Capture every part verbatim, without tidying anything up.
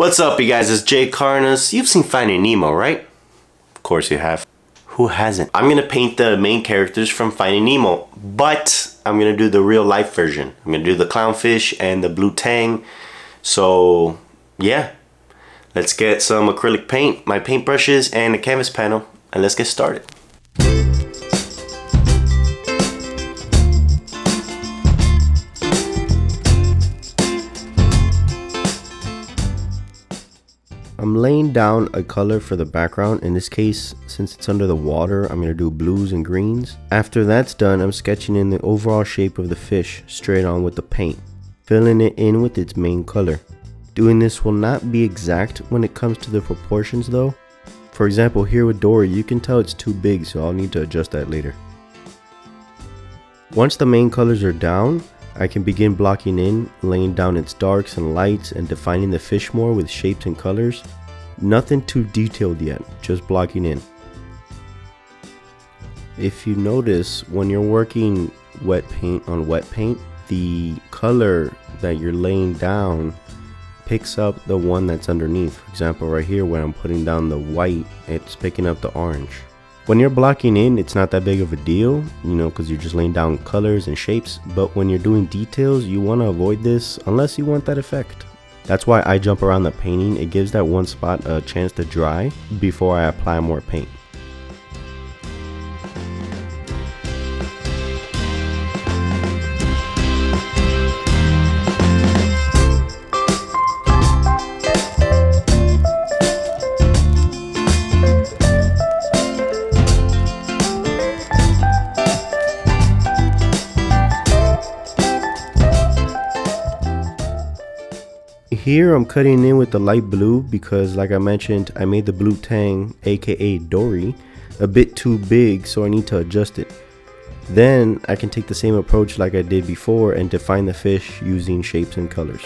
What's up, you guys? It's J. Cardenas. You've seen Finding Nemo, right? Of course you have. Who hasn't? I'm gonna paint the main characters from Finding Nemo, but I'm gonna do the real life version. I'm gonna do the clownfish and the blue tang. So yeah, let's get some acrylic paint, my paintbrushes, and a canvas panel, and let's get started. I'm laying down a color for the background. In this case, since it's under the water, I'm going to do blues and greens. After that's done, I'm sketching in the overall shape of the fish straight on with the paint, filling it in with its main color. Doing this will not be exact when it comes to the proportions though. For example, here with Dory, you can tell it's too big, so I'll need to adjust that later. Once the main colors are down, I can begin blocking in, laying down its darks and lights, and defining the fish more with shapes and colors. Nothing too detailed yet, just blocking in. If you notice, when you're working wet paint on wet paint, the color that you're laying down picks up the one that's underneath. For example, right here where I'm putting down the white, it's picking up the orange. When you're blocking in, it's not that big of a deal, you know, because you're just laying down colors and shapes. But when you're doing details, you want to avoid this unless you want that effect. That's why I jump around the painting. It gives that one spot a chance to dry before I apply more paint. Here I'm cutting in with the light blue because, like I mentioned, I made the blue tang, aka Dory, a bit too big, so I need to adjust it. Then I can take the same approach like I did before and define the fish using shapes and colors.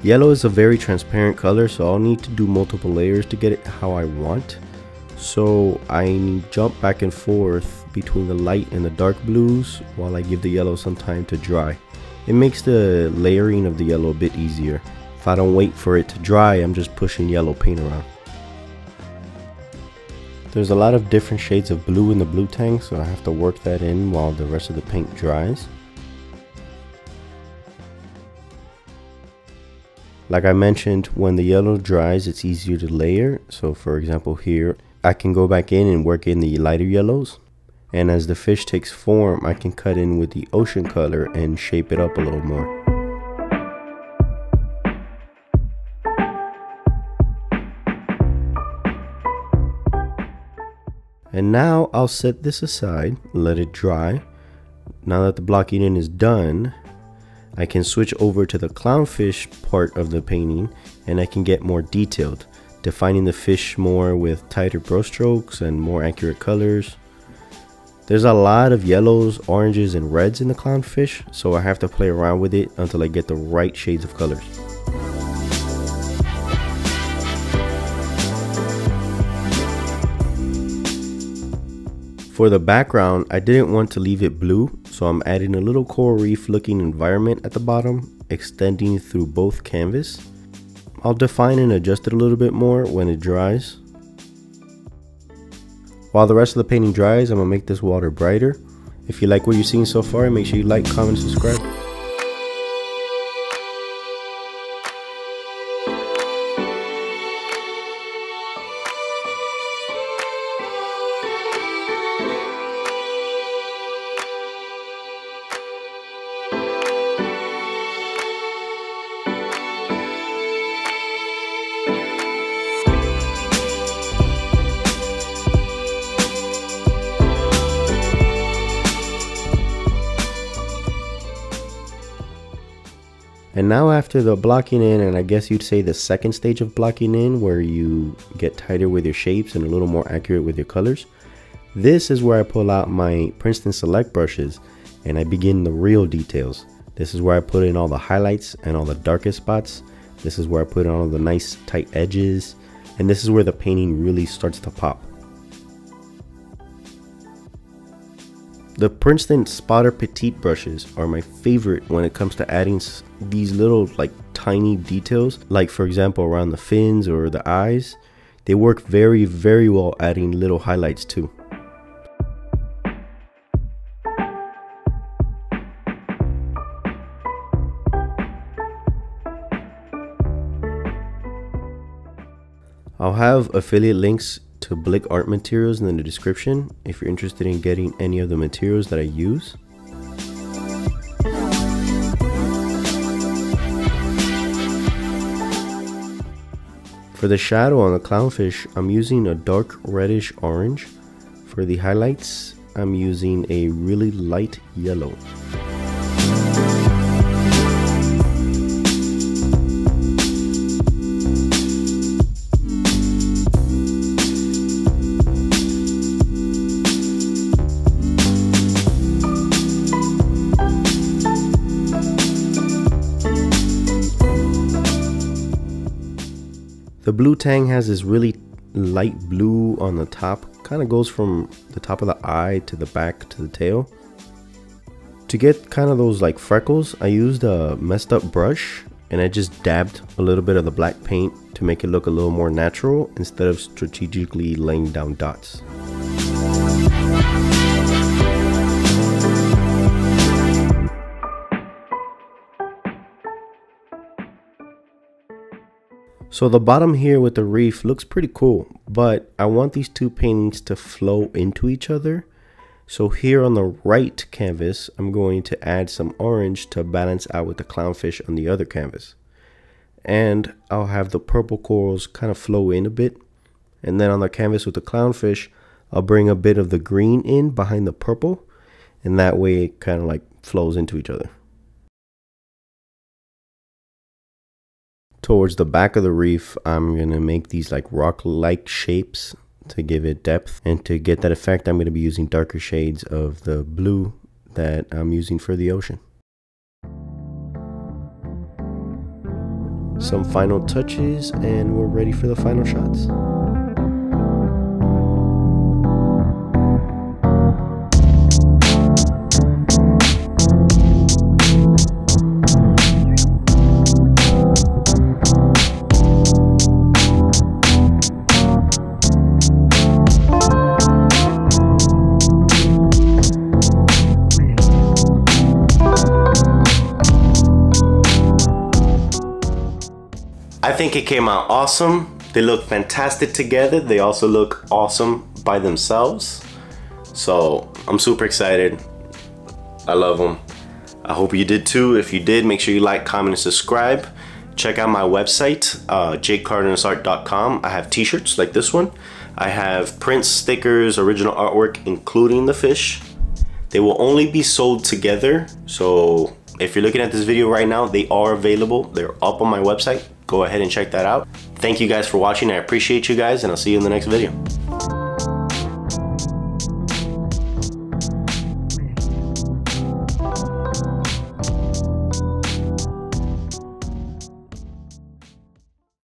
Yellow is a very transparent color, so I'll need to do multiple layers to get it how I want. So I jump back and forth between the light and the dark blues while I give the yellow some time to dry. It makes the layering of the yellow a bit easier. If I don't wait for it to dry, I'm just pushing yellow paint around. There's a lot of different shades of blue in the blue tang, so I have to work that in while the rest of the paint dries. Like I mentioned, when the yellow dries, it's easier to layer. So for example here, I can go back in and work in the lighter yellows. And as the fish takes form, I can cut in with the ocean color and shape it up a little more. And now I'll set this aside, let it dry. Now that the blocking in is done, I can switch over to the clownfish part of the painting and I can get more detailed, defining the fish more with tighter brushstrokes and more accurate colors. There's a lot of yellows, oranges, and reds in the clownfish, so I have to play around with it until I get the right shades of colors. For the background, I didn't want to leave it blue, so I'm adding a little coral reef looking environment at the bottom, extending through both canvas. I'll define and adjust it a little bit more when it dries. While the rest of the painting dries, I'm gonna make this water brighter. If you like what you've seen so far, make sure you like, comment, and subscribe. And now after the blocking in, and I guess you'd say the second stage of blocking in, where you get tighter with your shapes and a little more accurate with your colors, this is where I pull out my Princeton Select brushes and I begin the real details. This is where I put in all the highlights and all the darkest spots. This is where I put in all the nice tight edges. And this is where the painting really starts to pop. The Princeton Spotter Petite brushes are my favorite when it comes to adding these little like tiny details, like for example around the fins or the eyes. They work very, very well adding little highlights too. I'll have affiliate links to Blick Art Materials in the description if you're interested in getting any of the materials that I use. For the shadow on the clownfish, I'm using a dark reddish orange. For the highlights, I'm using a really light yellow. The blue tang has this really light blue on the top, kind of goes from the top of the eye to the back to the tail. To get kind of those like freckles, I used a messed up brush and I just dabbed a little bit of the black paint to make it look a little more natural instead of strategically laying down dots. So the bottom here with the reef looks pretty cool, but I want these two paintings to flow into each other. So here on the right canvas, I'm going to add some orange to balance out with the clownfish on the other canvas. And I'll have the purple corals kind of flow in a bit. And then on the canvas with the clownfish, I'll bring a bit of the green in behind the purple. And that way it kind of like flows into each other. Towards the back of the reef, I'm going to make these like rock-like shapes to give it depth. And to get that effect, I'm going to be using darker shades of the blue that I'm using for the ocean. Some final touches and we're ready for the final shots. I think it came out awesome. They look fantastic together. They also look awesome by themselves. So I'm super excited. I love them. I hope you did too. If you did, make sure you like, comment, and subscribe. Check out my website, uh, j cardenas art dot com. I have t-shirts like this one. I have prints, stickers, original artwork, including the fish. They will only be sold together. So if you're looking at this video right now, they are available. They're up on my website. Go ahead and check that out. Thank you guys for watching. I appreciate you guys, and I'll see you in the next video.